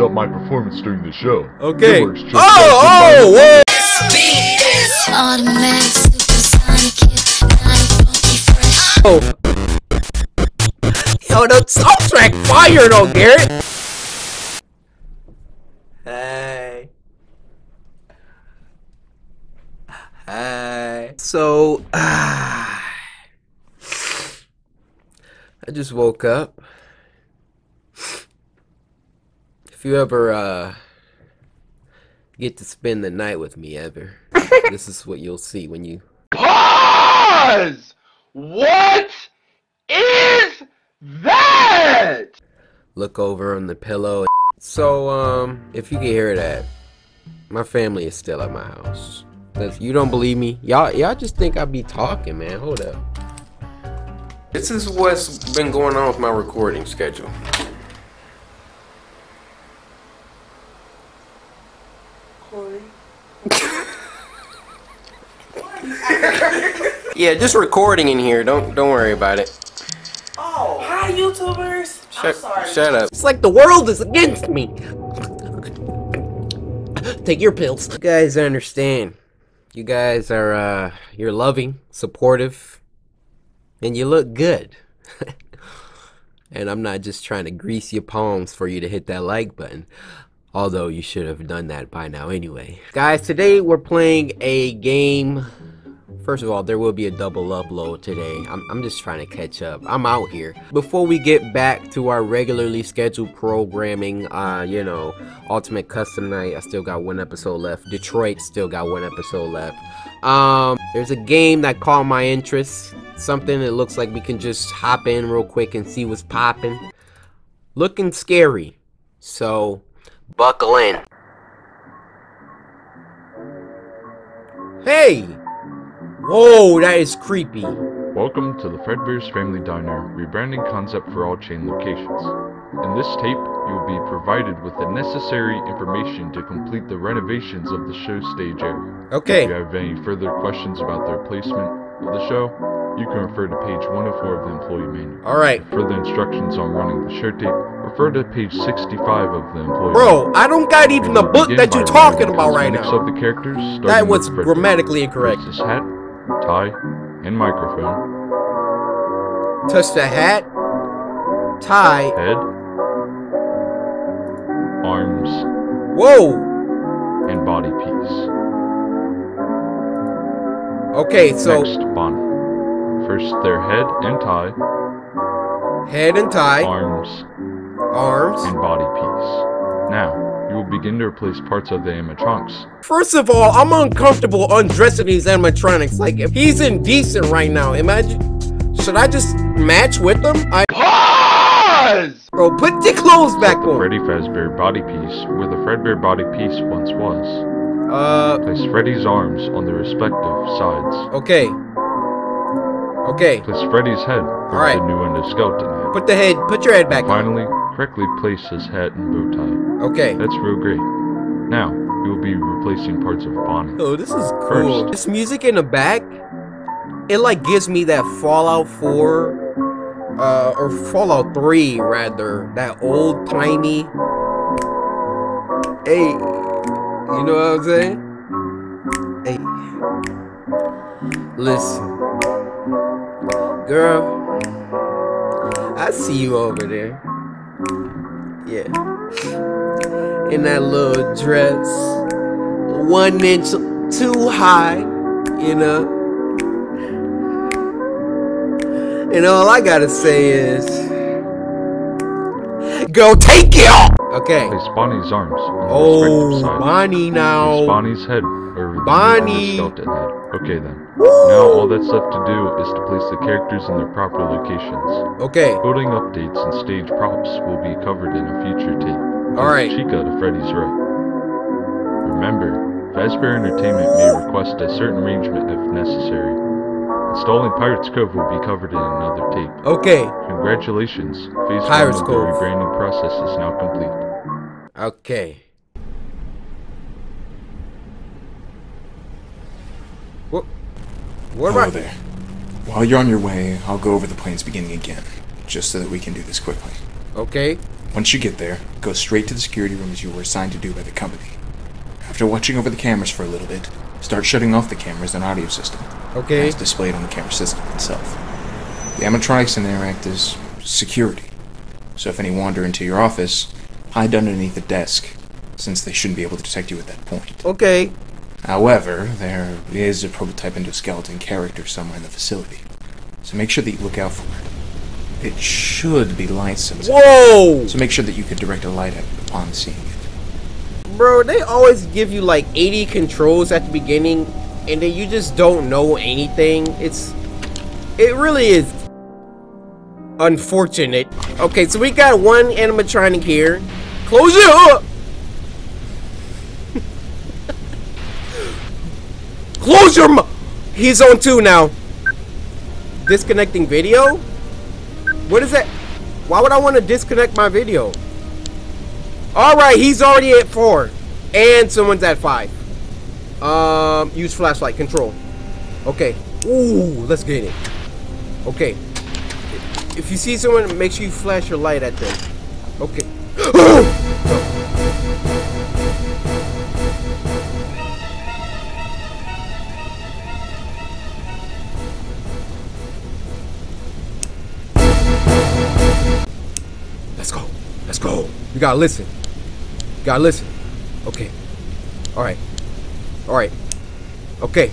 up my performance during the show. Okay. Oh, whoa! Oh. Yo, the soundtrack fire though, Garrett! Hey. Hey. So, I just woke up. If you ever get to spend the night with me ever, this is what you'll see when you pause. What is that? Look over on the pillow. So if you can hear that, my family is still at my house. If you don't believe me, y'all just think I be talking, man. Hold up. This is what's been going on with my recording schedule. Cory. Yeah, just recording in here. Don't worry about it. Oh, hi YouTubers. I'm sorry. Shut up. It's like the world is against me. Take your pills. You guys understand. You guys are you're loving, supportive, and you look good. And I'm not just trying to grease your palms for you to hit that like button. Although you should have done that by now anyway. Guys, today we're playing a game. First of all, there will be a double upload today. I'm just trying to catch up. I'm out here. Before we get back to our regularly scheduled programming, you know, Ultimate Custom Night, I still got one episode left. Detroit still got one episode left. There's a game that caught my interest. Something that looks like we can just hop in real quick and see what's popping. Looking scary. So... buckle in. Hey! Whoa, that is creepy. Welcome to the Fredbear's Family Diner rebranding concept for all chain locations. In this tape, you will be provided with the necessary information to complete the renovations of the show stage area. Okay. If you have any further questions about the replacement of the show, you can refer to page 104 of the employee manual. Alright. For further instructions on running the show tape, refer to page 65 of the employee. Bro, I don't got even the book that you're talking about right now. Of the characters, that was grammatically incorrect. His hat, tie, and microphone. Touch the hat, tie, head, arms, whoa, and body piece. Okay, so next bonnet. First, their head and tie. Head and tie. Arms. Arms and body piece. Now, you will begin to replace parts of the animatronics. First of all, I'm uncomfortable undressing these animatronics. Like, if he's indecent right now, imagine. Should I just match with them? Pause! Bro, put the clothes back on. The Freddy Fazbear body piece where the Fredbear body piece once was. Place Freddy's arms on the respective sides. Okay. Okay. Place Freddy's head with the new endoskeleton head. Put the head, put your head back on. Finally, correctly place his hat and bow tie. Okay. That's real great. Now, you will be replacing parts of Bonnie. Oh, this is cool. First, this music in the back, it like gives me that Fallout 4, or Fallout 3 rather, that old timey, hey, you know what I'm saying? Hey, listen. Girl, I see you over there. Yeah. In that little dress. 1 inch too high, you know. And all I gotta say is, go take it off! Okay. Place Bonnie's arms on the respective side. Bonnie now. Place Bonnie's head over Bonnie. The skeleton head. Okay then. Woo! Now all that's left to do is to place the characters in their proper locations. Okay. Building updates and stage props will be covered in a future tape. Alright. Chica to Freddy's right. Remember, Vesper Entertainment may request a certain arrangement if necessary. Installing Pirates Cove will be covered in another tape. Okay. Congratulations. Phase 1 of the rebranding process is now complete. Okay. What about there? While you're on your way, I'll go over the plans beginning again, just so that we can do this quickly. Okay. Once you get there, go straight to the security room as you were assigned to do by the company. After watching over the cameras for a little bit, start shutting off the cameras and audio system. Okay. As displayed on the camera system itself. The animatronics in there act as security. So if any wander into your office, hide underneath the desk, since they shouldn't be able to detect you at that point. Okay. However, there is a prototype endoskeleton character somewhere in the facility, so make sure that you look out for it. It should be light sensitive. Whoa! So make sure that you can direct a light at it upon seeing it. Bro, they always give you like 80 controls at the beginning, and then you just don't know anything. It really is unfortunate. Okay, so we got one animatronic here. Close it up! Close your mouth! He's on two now. Disconnecting video? What is that? Why would I want to disconnect my video? Alright, he's already at 4. And someone's at 5. Use flashlight control. Okay. Ooh, let's get it. Okay. If you see someone, make sure you flash your light at them. Okay. Let's go. Let's go. You gotta listen. You gotta listen. Okay. Alright. Alright. Okay.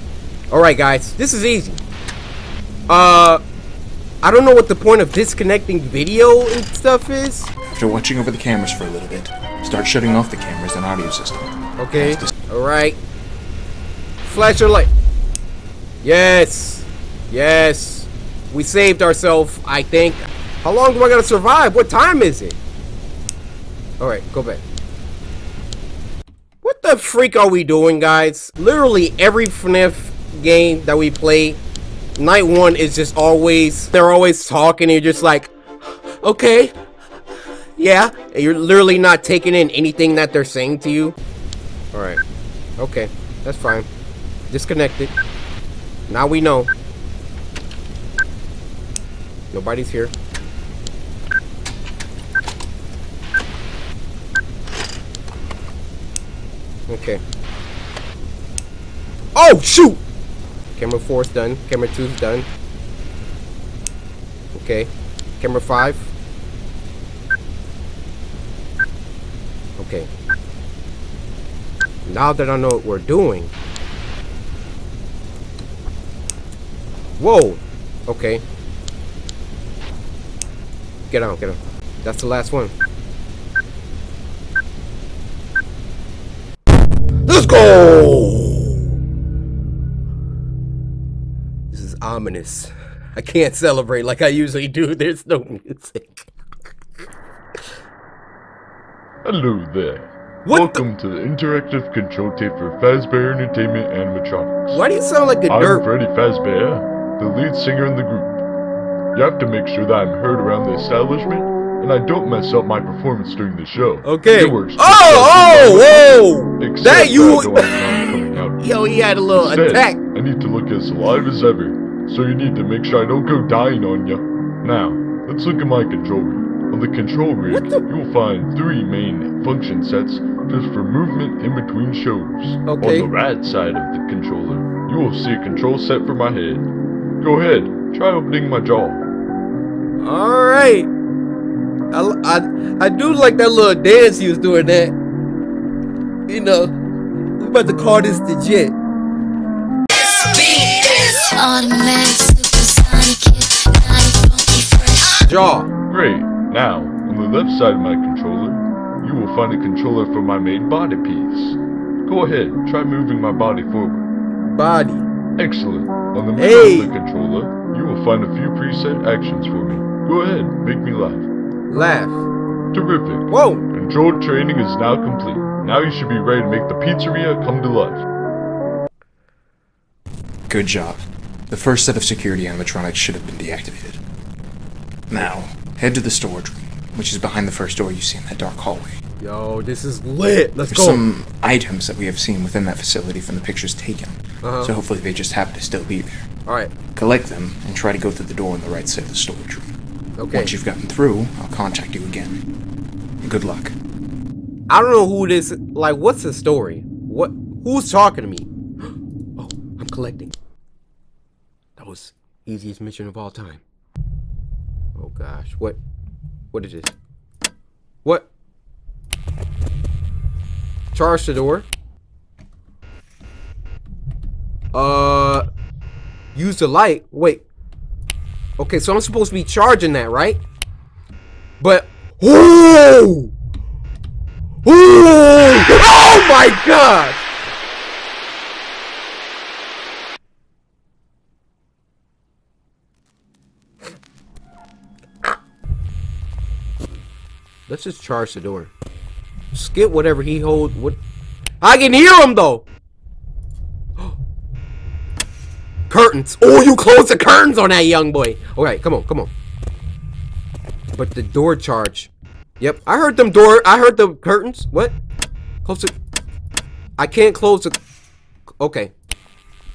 Alright, guys. This is easy. I don't know what the point of disconnecting video and stuff is. After watching over the cameras for a little bit, start shutting off the cameras and audio system. Okay. Alright. Flash your light. Yes. Yes. We saved ourselves, I think. How long do I gotta survive? What time is it? Alright, go back. What the freak are we doing, guys? Literally every FNAF game that we play, night one is just always, they're always talking and you're just like, okay, yeah. And you're literally not taking in anything that they're saying to you. Alright, okay, that's fine. Disconnected. Now we know. Nobody's here. Okay. Oh, shoot! Camera 4 is done. Camera 2 is done. Okay. Camera 5. Okay. Now that I know what we're doing. Whoa! Okay. Get out, get out. That's the last one. Let's go! This is ominous. I can't celebrate like I usually do. There's no music. Hello there. Welcome to the interactive control tape for Fazbear Entertainment Animatronics. Why do you sound like a nerd? I'm Freddy Fazbear, the lead singer in the group. You have to make sure that I'm heard around the establishment, and I don't mess up my performance during the show. Okay. Oh, whoa! That you... Yo, he had a little attack. I need to look as alive as ever, so you need to make sure I don't go dying on ya. Now, let's look at my control rig. On the control rig, you'll find 3 main function sets just for movement in between shows. Okay. On the right side of the controller, you will see a control set for my head. Go ahead, try opening my jaw. Alright. I do like that little dance he was doing that. You know, we about to call this legit. Jaw. Great. Now, on the left side of my controller, you will find a controller for my main body piece. Go ahead, try moving my body forward. Body. Excellent. On the middle of the controller, you will find a few preset actions for me. Go ahead, make me laugh. Laugh. Terrific. Whoa! Controlled training is now complete. Now you should be ready to make the pizzeria come to life. Good job. The first set of security animatronics should have been deactivated. Now, head to the storage room, which is behind the first door you see in that dark hallway. Yo, this is lit! Let's go! There's some items that we have seen within that facility from the pictures taken, so hopefully they just happen to still be there. Alright. Collect them, and try to go through the door on the right side of the storage room. Okay. Once you've gotten through, I'll contact you again. Good luck. I don't know who this, like, what's the story? What? Who's talking to me? Oh, I'm collecting. That was easiest mission of all time. Oh gosh, what? What is this? What? Charge the door. Use the light. Wait. Okay, so I'm supposed to be charging that, right? But oh! Ooh! Oh my gosh! Let's just charge the door. Skip whatever he holds. What? I can hear him though. Curtains. Oh, you closed the curtains on that young boy. All right, come on, come on. But the door charge. Yep, I heard them door. I heard the curtains. What? Close it. I can't close the. Okay.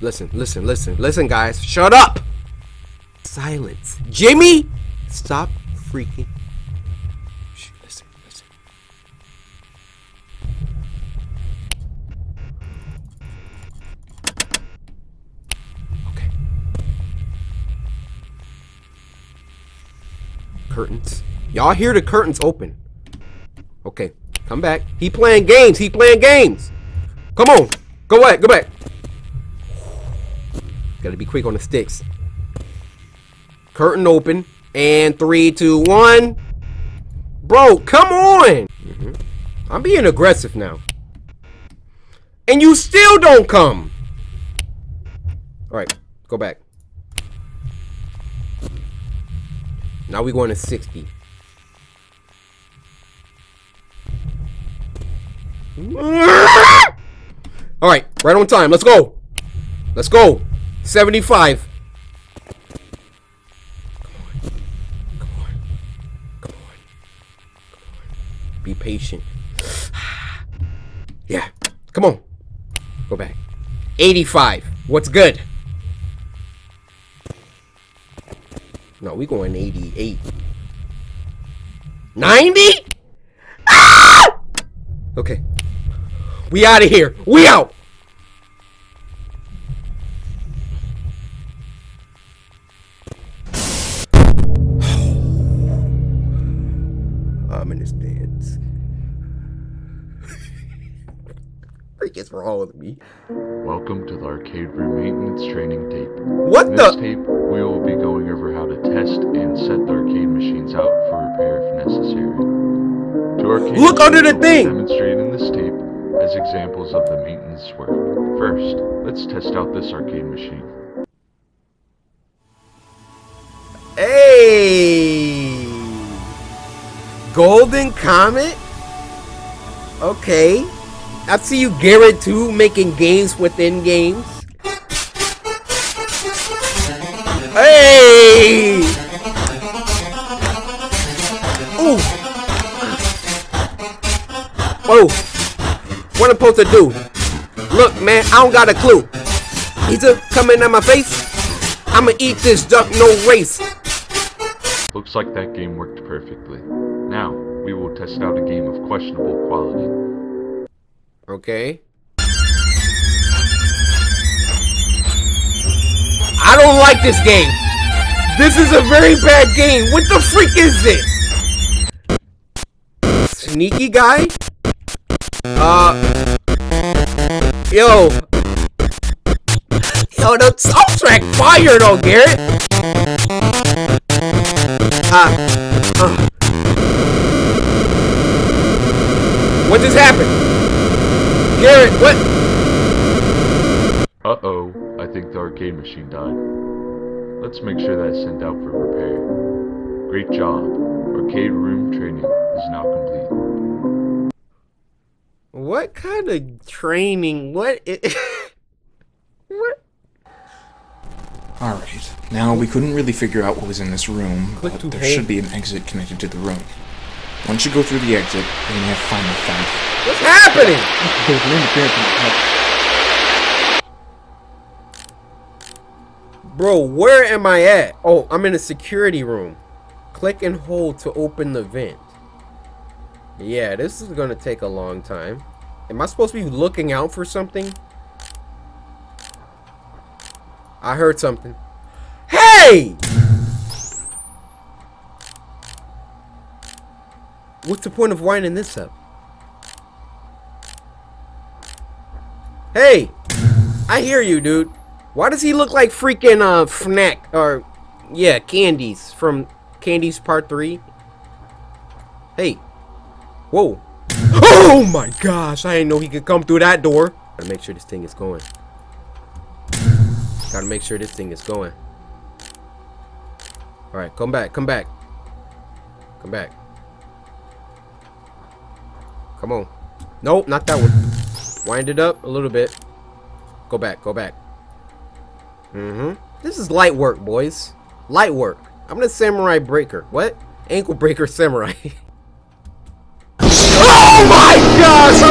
Listen, listen, listen, listen, guys. Shut up. Silence. Jimmy, stop freaking. Shh, listen, listen. Okay. Curtains. Y'all hear the curtains open. Okay, come back. He playing games. He playing games. Come on. Go back. Go back. Gotta be quick on the sticks. Curtain open. And 3, 2, 1. Bro, come on. I'm being aggressive now. And you still don't come. All right, go back. Now we're going to 60. All right, right on time. Let's go. Let's go. 75. Come on. Come on. Come on. Come on. Be patient. Yeah. Come on. Go back. 85. What's good? No, we going 88. 90? Ah! Okay. We out of here. We out. Ominous dance. Freak is wrong with me. Welcome to the arcade room maintenance training tape. What the? In this tape, we will be going over how to test and set the arcade machines out for repair if necessary. To arcade look under the thing. Demonstrated in this tape. As examples of the maintenance work. First, let's test out this arcade machine. Hey! Golden Comet? Okay. I see you, garrettube, making games within games. Hey! Ooh! Oh! What I'm supposed to do? Look, man, I don't got a clue. He's a coming at my face. I'ma eat this duck, no race. Looks like that game worked perfectly. Now, we will test out a game of questionable quality. Okay. I don't like this game. This is a very bad game. What the freak is this? Sneaky guy? Yo, the soundtrack fire though, Garrett. What just happened? Garrett, what? Uh-oh, I think the arcade machine died. Let's make sure that it's sent out for repair. Great job. Arcade room training is now complete. What kind of training? What? What? All right. Now we couldn't really figure out what was in this room, but there should be an exit connected to the room. Once you go through the exit, then you have final fight. What's happening? Bro, where am I at? Oh, I'm in a security room. Click and hold to open the vent. Yeah, this is gonna take a long time. Am I supposed to be looking out for something? I heard something. Hey! What's the point of winding this up? Hey! I hear you, dude. Why does he look like freaking Fnac or yeah, Candies from Candies Part 3? Hey. Whoa. Oh my gosh, I didn't know he could come through that door. Gotta make sure this thing is going. Gotta make sure this thing is going. Alright, come back, come back. Come back. Come on. Nope, not that one. Wind it up a little bit. Go back, go back. Mm-hmm. This is light work, boys. Light work. I'm the samurai breaker. What? Ankle breaker samurai. Oh my gosh,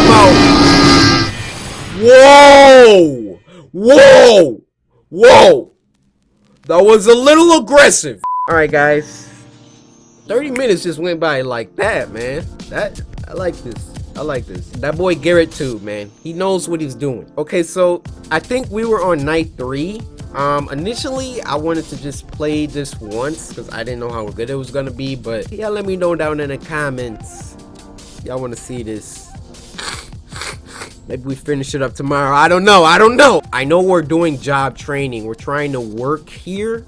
I'm out. Whoa! Whoa! Whoa! That was a little aggressive. Alright guys. 30 minutes just went by like that, man. That I like this. I like this. That boy garrettube, man. He knows what he's doing. Okay, so I think we were on night 3. Initially I wanted to just play this once because I didn't know how good it was gonna be, but yeah, let me know down in the comments. Y'all wanna see this. Maybe we finish it up tomorrow. I don't know. I don't know. I know we're doing job training. We're trying to work here.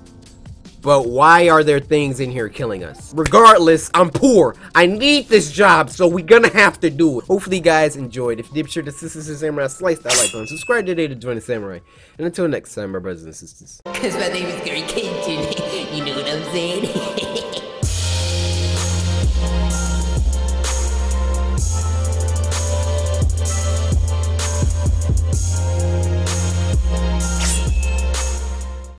But why are there things in here killing us? Regardless, I'm poor. I need this job, so we're gonna have to do it. Hopefully you guys enjoyed. If you did, be sure to Samurai, slice that like button. Subscribe today to join the Samurai. And until next time, my brothers and sisters. Cause my name is CoryxKenshin. You know what I'm saying?